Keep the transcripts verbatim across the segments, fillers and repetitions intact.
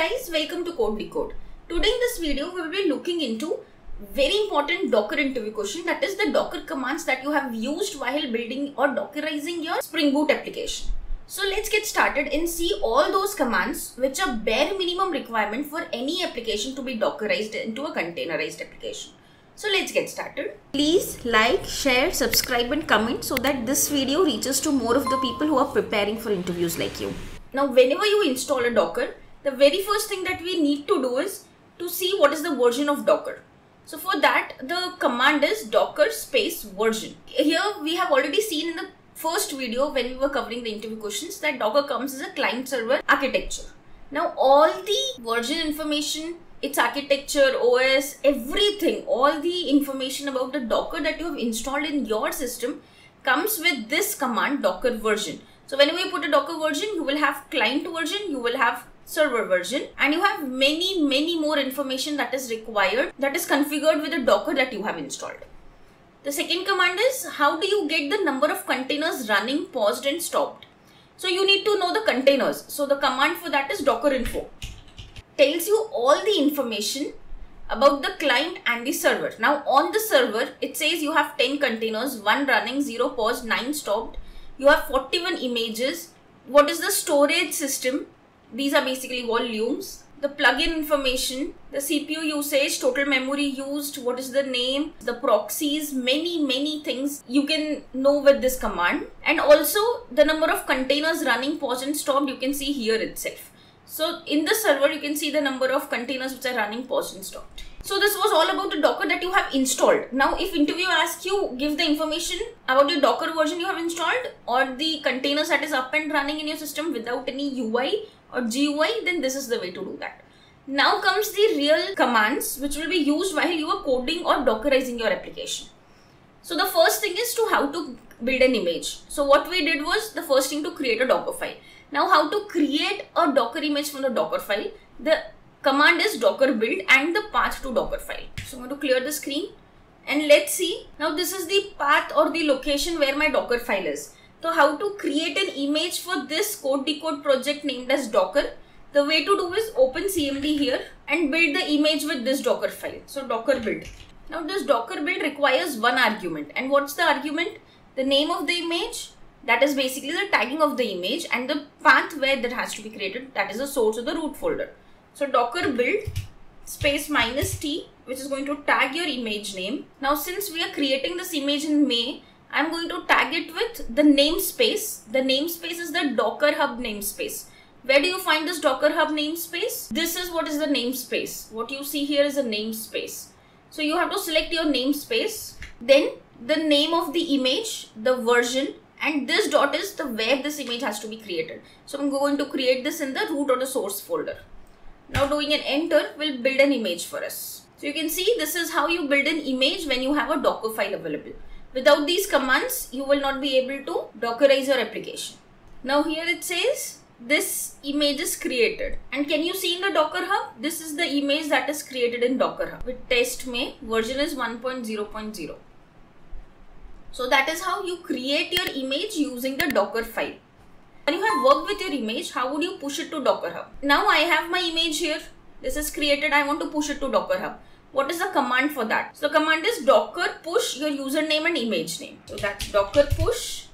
guys, welcome to Code Decode. Today in this video we will be looking into very important Docker interview question, that is the Docker commands that you have used while building or Dockerizing your Spring Boot application. So let's get started and see all those commands which are bare minimum requirement for any application to be Dockerized into a containerized application. So let's get started. Please like, share, subscribe and comment so that this video reaches to more of the people who are preparing for interviews like you. Now whenever you install a Docker, the very first thing that we need to do is to see what is the version of Docker. So for that, the command is docker space version. Here we have already seen in the first video when we were covering the interview questions that Docker comes as a client server architecture. Now all the version information, its architecture, O S, everything, all the information about the Docker that you have installed in your system comes with this command docker version. So whenever you put a Docker version, you will have client version, you will have server version, and you have many, many more information that is required, that is configured with the Docker that you have installed. The second command is how do you get the number of containers running, paused and stopped. So you need to know the containers. So the command for that is docker info. Tells you all the information about the client and the server. Now on the server, it says you have ten containers, one running, zero paused, nine stopped. You have forty-one images. What is the storage system? These are basically volumes, the plugin information, the C P U usage, total memory used, what is the name, the proxies, many, many things you can know with this command. And also the number of containers running, paused and stopped, you can see here itself. So in the server, you can see the number of containers which are running, paused and stopped. So this was all about the Docker that you have installed. Now if interviewer asks you, give the information about your Docker version you have installed or the containers that is up and running in your system without any U I or G U I, then this is the way to do that. Now comes the real commands which will be used while you are coding or Dockerizing your application. So the first thing is to how to build an image. So what we did was the first thing to create a Dockerfile. Now how to create a Docker image from the Dockerfile. The command is docker build and the path to Dockerfile. So I'm going to clear the screen and let's see. Now this is the path or the location where my Dockerfile is. So how to create an image for this Code Decode project named as Docker. The way to do is open C M D here and build the image with this Dockerfile. So docker build. Now this docker build requires one argument. And what's the argument? The name of the image, that is basically the tagging of the image, and the path where that has to be created, that is the source or the root folder. So docker build space minus T, which is going to tag your image name. Now since we are creating this image in May, I'm going to tag it with the namespace. The namespace is the Docker Hub namespace. Where do you find this Docker Hub namespace? This is what is the namespace. What you see here is a namespace. So you have to select your namespace, then the name of the image, the version, and this dot is the where this image has to be created. So I'm going to create this in the root or the source folder. Now doing an enter will build an image for us. So you can see this is how you build an image when you have a Docker file available. Without these commands, you will not be able to Dockerize your application. Now here it says this image is created. And can you see in the Docker Hub? This is the image that is created in Docker Hub with test May, version is one point zero point zero. So that is how you create your image using the Docker file. When you have worked with your image, how would you push it to Docker Hub? Now I have my image here. This is created. I want to push it to Docker Hub. What is the command for that? So the command is docker push your username and image name. So that's docker push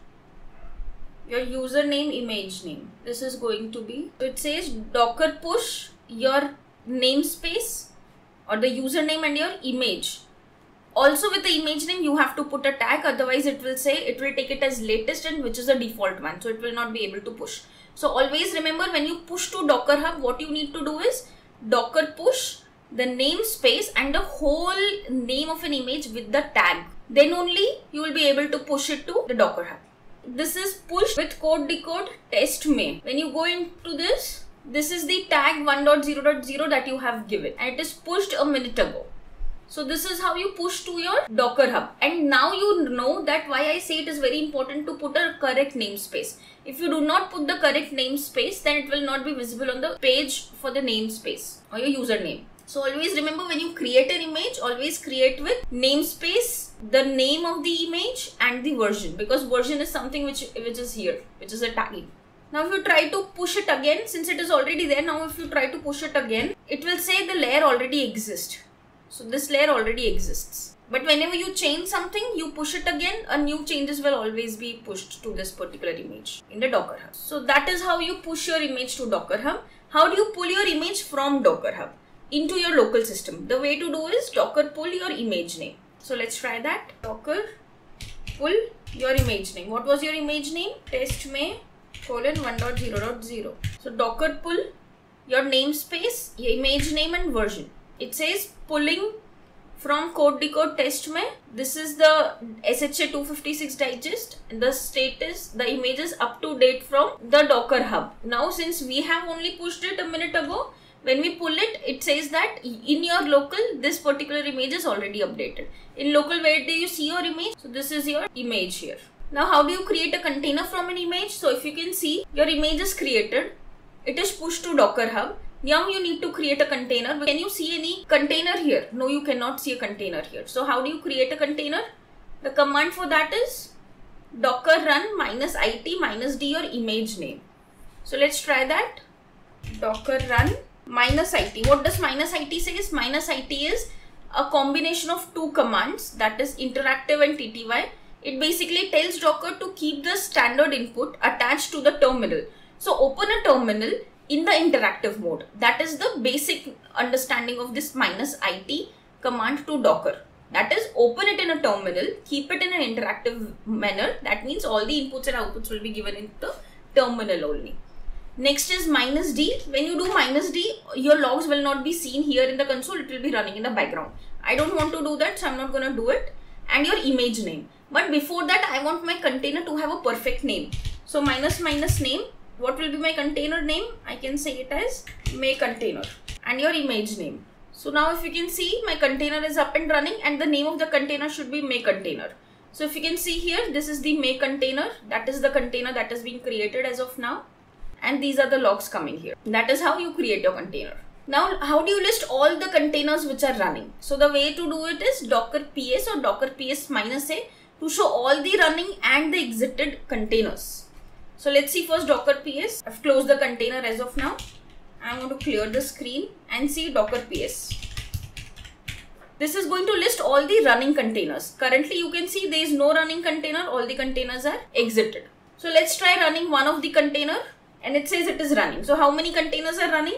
your username, image name. This is going to be, so it says docker push your namespace or the username and your image. Also with the image name, you have to put a tag. Otherwise it will say, it will take it as latest and which is the default one. So it will not be able to push. So always remember when you push to Docker Hub, what you need to do is docker push the namespace and the whole name of an image with the tag. Then only you will be able to push it to the Docker Hub. This is push with Code Decode test May. When you go into this, this is the tag one point zero point zero that you have given and it is pushed a minute ago. So this is how you push to your Docker Hub. And now you know that why I say it is very important to put a correct namespace. If you do not put the correct namespace, then it will not be visible on the page for the namespace or your username. So always remember when you create an image, always create with namespace, the name of the image and the version, because version is something which, which is here, which is a tagging. Now if you try to push it again, since it is already there, now if you try to push it again, it will say the layer already exists. So this layer already exists. But whenever you change something, you push it again, a new changes will always be pushed to this particular image in the Docker Hub. So that is how you push your image to Docker Hub. How do you pull your image from Docker Hub into your local system? The way to do is Docker pull your image name. So let's try that. Docker pull your image name. What was your image name? Test me colon one dot zero dot zero. So Docker pull your namespace, image name and version. It says pulling from code decode test mein. This is the S H A two fifty-six digest. The status, the image is up to date from the Docker Hub. Now since we have only pushed it a minute ago, when we pull it, it says that in your local, this particular image is already updated. In local, where do you see your image? So this is your image here. Now, how do you create a container from an image? So if you can see, your image is created. It is pushed to Docker Hub. Now you need to create a container. Can you see any container here? No, you cannot see a container here. So how do you create a container? The command for that is docker run minus it minus d your image name. So let's try that. Docker run minus it. What does minus it say? Is minus it is a combination of two commands, that is interactive and tty. It basically tells Docker to keep the standard input attached to the terminal. So open a terminal in the interactive mode. That is the basic understanding of this minus it command to Docker. That is, open it in a terminal, keep it in an interactive manner. That means all the inputs and outputs will be given in the terminal only. Next is minus D. When you do minus D, your logs will not be seen here in the console. It will be running in the background. I don't want to do that, so I'm not going to do it. And your image name. But before that, I want my container to have a perfect name. So minus minus name. What will be my container name? I can say it as my container. And your image name. So now if you can see, my container is up and running and the name of the container should be my container. So if you can see here, this is the my container. That is the container that has been created as of now. And these are the logs coming here. That is how you create your container. Now, how do you list all the containers which are running? So the way to do it is docker ps or docker ps minus a to show all the running and the exited containers. So let's see first docker ps. I've closed the container as of now. I'm going to clear the screen and see docker ps. This is going to list all the running containers. Currently, you can see there is no running container. All the containers are exited. So let's try running one of the container. And it says it is running. So how many containers are running?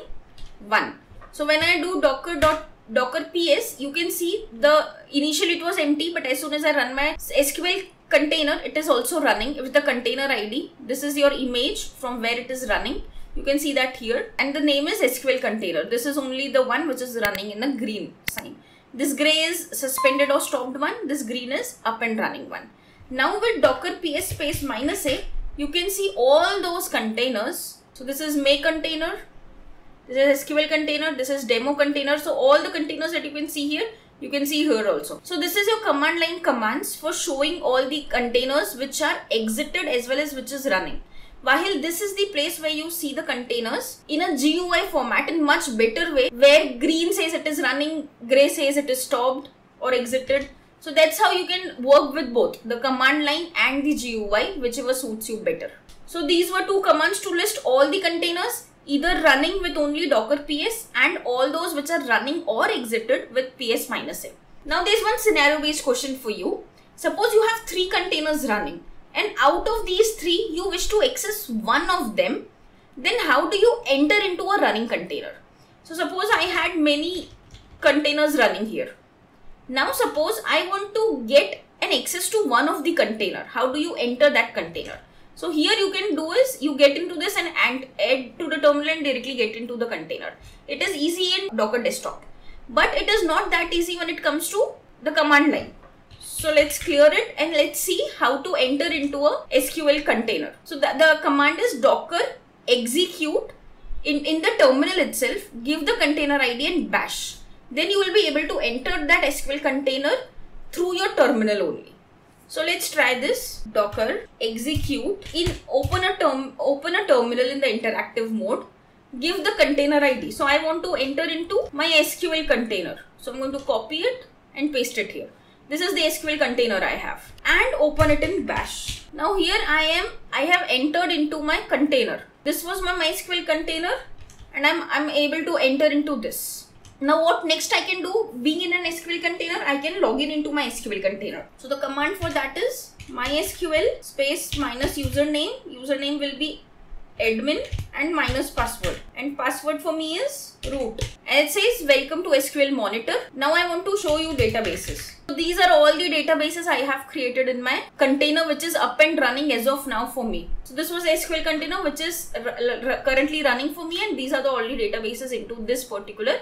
One. So when I do docker dot docker ps, you can see the initially it was empty, but as soon as I run my S Q L container, it is also running with the container I D. This is your image from where it is running. You can see that here, and the name is S Q L container. This is only the one which is running in a green sign. This gray is suspended or stopped one. This green is up and running one. Now with docker ps space minus a, you can see all those containers. So this is my container, this is S Q L container, this is demo container. So all the containers that you can see here, you can see here also. So this is your command line commands for showing all the containers which are exited as well as which is running. While this is the place where you see the containers in a G U I format in much better way, where green says it is running, gray says it is stopped or exited. So that's how you can work with both the command line and the G U I, whichever suits you better. So these were two commands to list all the containers, either running with only docker ps and all those which are running or exited with ps minus a. Now there's one scenario based question for you. Suppose you have three containers running and out of these three you wish to access one of them, then how do you enter into a running container? So suppose I had many containers running here. Now suppose I want to get an access to one of the container. How do you enter that container? So here you can do is you get into this and add to the terminal and directly get into the container. It is easy in Docker desktop, but it is not that easy when it comes to the command line. So let's clear it and let's see how to enter into a S Q L container. So the, the command is docker execute in, in the terminal itself, give the container I D and bash. Then you will be able to enter that S Q L container through your terminal only. So let's try this. Docker execute in open a term open a terminal in the interactive mode. Give the container I D. So I want to enter into my S Q L container. So I'm going to copy it and paste it here. This is the S Q L container I have, and open it in bash. Now here I am, I have entered into my container. This was my MySQL container and I'm, I'm able to enter into this. Now what next I can do, being in an S Q L container, I can log in into my S Q L container. So the command for that is MySQL space minus username, username will be admin and minus password, and password for me is root, and it says welcome to S Q L monitor. Now I want to show you databases. So these are all the databases I have created in my container, which is up and running as of now for me. So this was S Q L container which is currently running for me, and these are the all the databases into this particular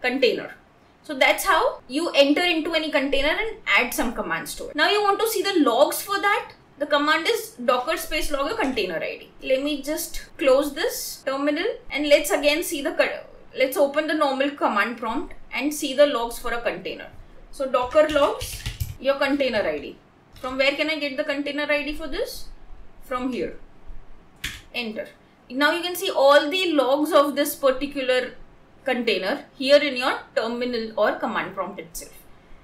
container. So that's how you enter into any container and add some commands to it. Now you want to see the logs for that. The command is docker space log a container I D. Let me just close this terminal and let's again see the, let's open the normal command prompt and see the logs for a container. So docker logs your container I D. From where can I get the container I D for this? From here. Enter. Now you can see all the logs of this particular container here in your terminal or command prompt itself.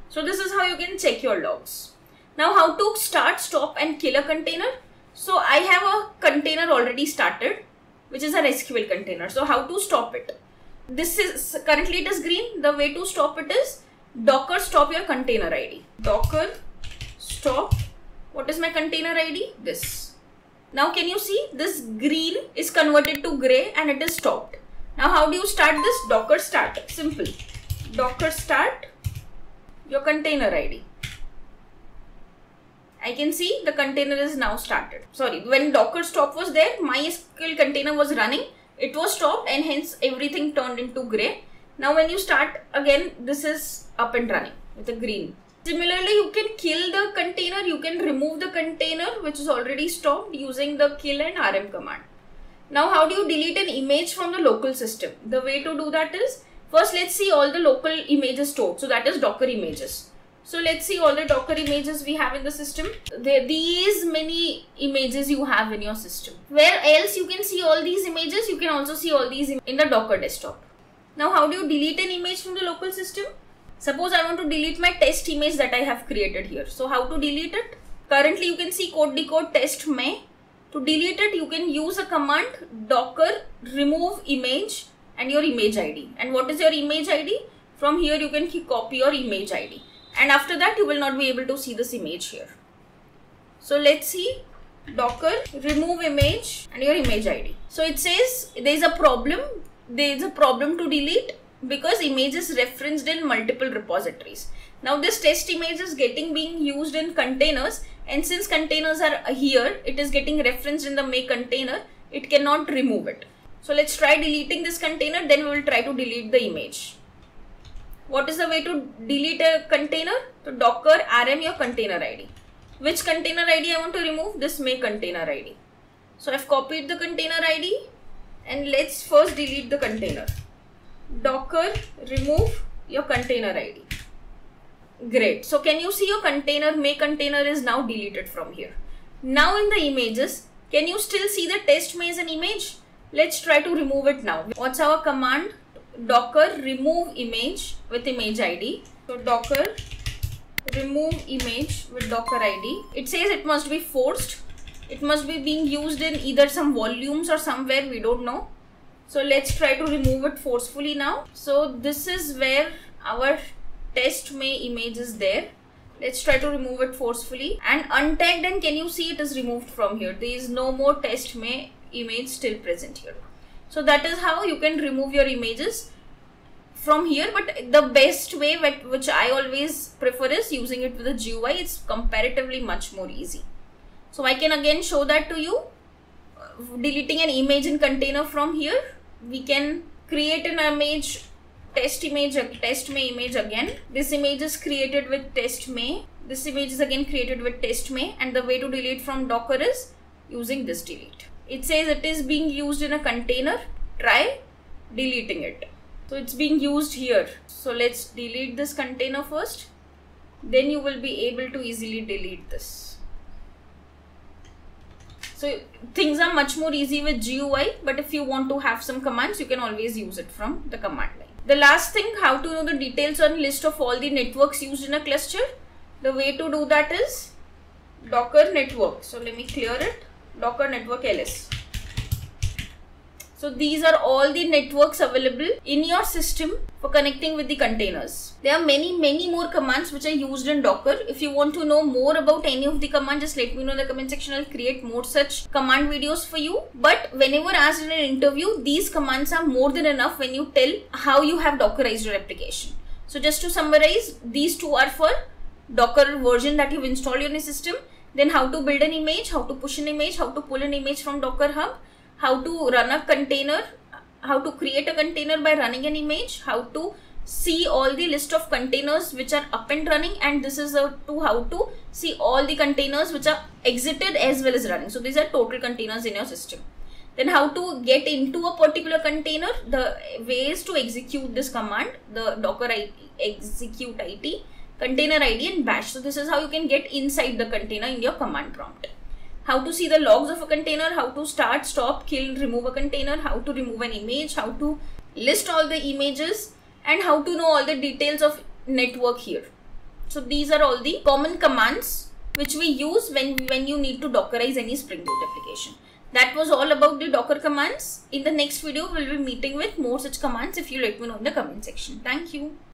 So this is how you can check your logs. Now how to start, stop and kill a container. So I have a container already started, which is an S Q L container. So how to stop it? This is currently it is green. The way to stop it is docker stop your container I D. Docker stop. What is my container I D? This. Now can you see this green is converted to gray and it is stopped. Now how do you start this? Docker start. Simple. Docker start your container I D. I can see the container is now started. Sorry, when docker stop was there, MySQL container was running. It was stopped and hence everything turned into gray. Now when you start again, this is up and running with a green. Similarly, you can kill the container. You can remove the container which is already stopped using the kill and rm command. Now how do you delete an image from the local system? The way to do that is, first let's see all the local images stored. So that is docker images. So let's see all the docker images we have in the system. There, these many images you have in your system. Where else you can see all these images, you can also see all these in the docker desktop. Now how do you delete an image from the local system? Suppose I want to delete my test image that I have created here. So how to delete it? Currently you can see code decode test mein. To delete it, you can use a command docker remove image and your image I D. And what is your image I D? From here you can copy your image I D. And after that you will not be able to see this image here. So let's see docker remove image and your image I D. So it says there is a problem. There is a problem to delete because image is referenced in multiple repositories. Now this test image is getting being used in containers, and since containers are here, it is getting referenced in the make container. It cannot remove it. So let's try deleting this container, then we will try to delete the image. What is the way to delete a container? So docker rm your container I D. Which container I D I want to remove? This make container I D. So I've copied the container I D and let's first delete the container. Docker remove your container I D. Great. So can you see your container, make container is now deleted from here. Now in the images, can you still see the test maze and image? Let's try to remove it now. What's our command? Docker remove image with image I D. So docker remove image with docker I D. It says it must be forced. It must be being used in either some volumes or somewhere, we don't know. So let's try to remove it forcefully now. So this is where our test may image is there. Let's try to remove it forcefully and untagged, and can you see it is removed from here? There is no more test may image still present here. So that is how you can remove your images from here, but the best way which I always prefer is using it with a G U I. It's comparatively much more easy. So I can again show that to you. Deleting an image in container from here, we can create an image test image test may image again. This image is created with test may. This image is again created with test may, and the way to delete from docker is using this delete. It says it is being used in a container. Try deleting it. So it's being used here. So let's delete this container first. Then you will be able to easily delete this. So things are much more easy with G U I, but if you want to have some commands, you can always use it from the command line. The last thing, how to know the details on list of all the networks used in a cluster. The way to do that is Docker network. So let me clear it. Docker network L S. So these are all the networks available in your system for connecting with the containers. There are many, many more commands which are used in Docker. If you want to know more about any of the command, just let me know in the comment section. I'll create more such command videos for you. But whenever asked in an interview, these commands are more than enough when you tell how you have Dockerized your application. So just to summarize, these two are for Docker version that you've installed in your system. Then how to build an image, how to push an image, how to pull an image from Docker Hub, how to run a container, how to create a container by running an image, how to see all the list of containers which are up and running, and this is a to how to see all the containers which are exited as well as running. So these are total containers in your system. Then how to get into a particular container, the ways to execute this command, the Docker I D, execute I D, container I D and bash. So this is how you can get inside the container in your command prompt. How to see the logs of a container, how to start, stop, kill, remove a container, how to remove an image, how to list all the images, and how to know all the details of network here. So these are all the common commands which we use when, when you need to Dockerize any Spring Boot application. That was all about the Docker commands. In the next video, we'll be meeting with more such commands if you let me know in the comment section. Thank you.